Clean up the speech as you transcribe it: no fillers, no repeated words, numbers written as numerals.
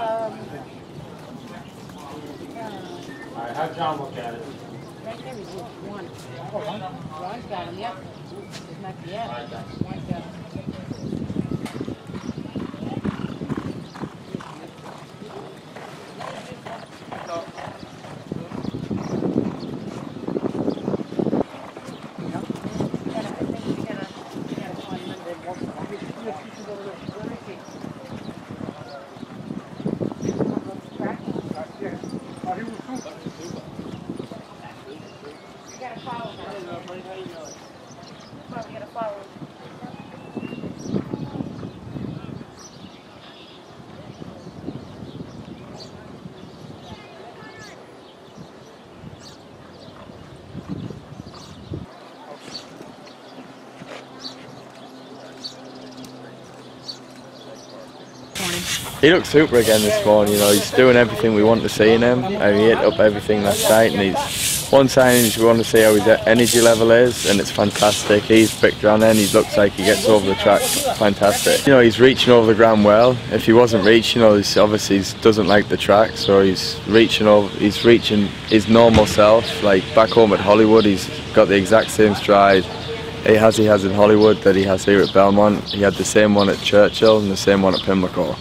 Alright, have John look at it. Right there is one. John's got him, yep. It's not the end. One's got him. He looked super again this morning, you know, he's doing everything we want to see in him, and he hit up everything last night, and he's one sign we want to see how his energy level is, and it's fantastic. He's picked around and he looks like he gets over the track, fantastic. You know, he's reaching over the ground well. If he wasn't reaching, you know, he's obviously doesn't like the track, so he's reaching his normal self. Like back home at Hollywood, he's got the exact same stride he has in Hollywood that he has here at Belmont. He had the same one at Churchill and the same one at Pimlico.